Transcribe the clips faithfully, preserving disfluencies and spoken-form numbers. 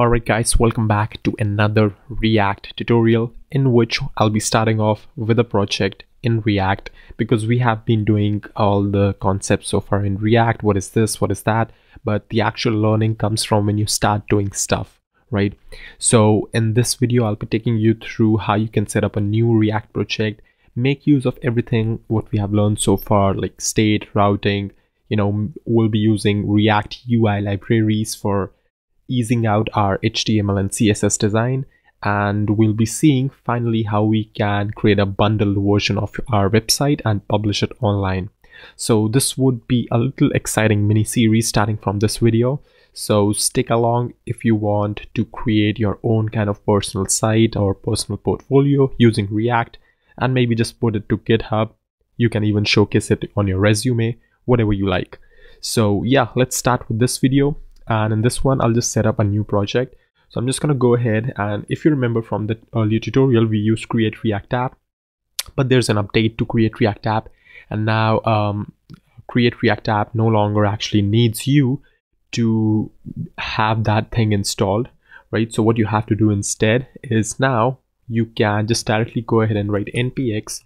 Alright guys, welcome back to another React tutorial in which I'll be starting off with a project in React, because we have been doing all the concepts so far in React. What is this? What is that? But the actual learning comes from when you start doing stuff, right? So in this video, I'll be taking you through how you can set up a new React project, make use of everything what we have learned so far, like state, routing. You know, we'll be using React U I libraries for easing out our H T M L and C S S design, and we'll be seeing finally how we can create a bundled version of our website and publish it online. So this would be a little exciting mini series starting from this video, so stick along if you want to create your own kind of personal site or personal portfolio using React, and maybe just put it to GitHub. You can even showcase it on your resume, whatever you like. So yeah, let's start with this video. And in this one, I'll just set up a new project. So I'm just going to go ahead, and if you remember from the earlier tutorial, we used create React app, but there's an update to create React app. And now um, create React app no longer actually needs you to have that thing installed, right? So what you have to do instead is now you can just directly go ahead and write N P X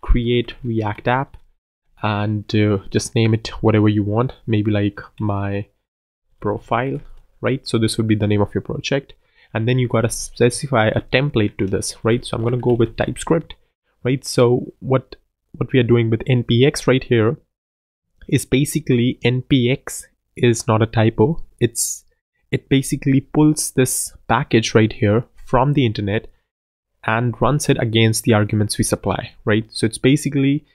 create React app and uh, just name it whatever you want, maybe like my profile, right? So this would be the name of your project, and then you got to specify a template to this, right? So I'm going to go with TypeScript, right? So what what we are doing with N P X right here is basically N P X is not a typo. It's it basically pulls this package right here from the internet and runs it against the arguments we supply, right? So it's basically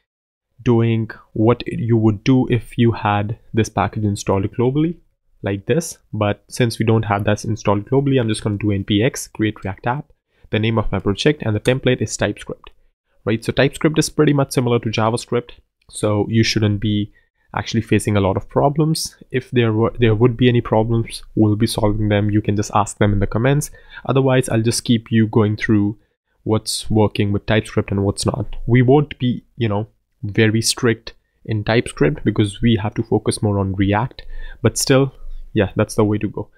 doing what you would do if you had this package installed globally like this, but since we don't have that installed globally, I'm just going to do N P X create React app, the name of my project, and the template is TypeScript, right? So TypeScript is pretty much similar to JavaScript, so you shouldn't be actually facing a lot of problems. If there were there would be any problems, we'll be solving them. You can just ask them in the comments. Otherwise, I'll just keep you going through what's working with TypeScript and what's not. We won't be, you know, very strict in TypeScript because we have to focus more on React, but still, yeah, that's the way to go.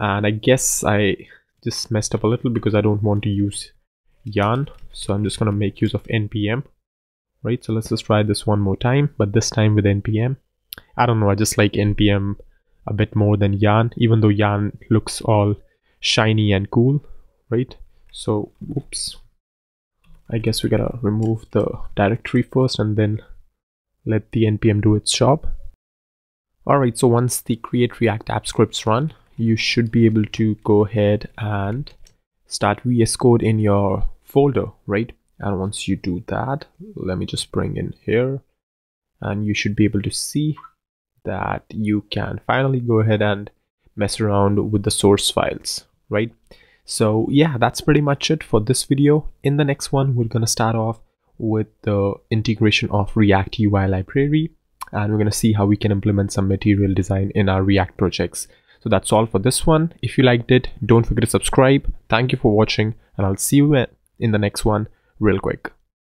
And I guess I just messed up a little because I don't want to use yarn, so I'm just going to make use of N P M, right? So let's just try this one more time, but this time with N P M. I don't know, I just like N P M a bit more than yarn, even though yarn looks all shiny and cool, right? So oops, I guess we gotta remove the directory first and then let the N P M do its job. Alright, so once the create React app scripts run, you should be able to go ahead and start V S Code in your folder, right? And once you do that, let me just bring in here, and you should be able to see that you can finally go ahead and mess around with the source files, right? So yeah, that's pretty much it for this video. In the next one, we're going to start off with the integration of React U I library, and we're going to see how we can implement some material design in our React projects. So that's all for this one. If you liked it, don't forget to subscribe. Thank you for watching, and I'll see you in the next one real quick.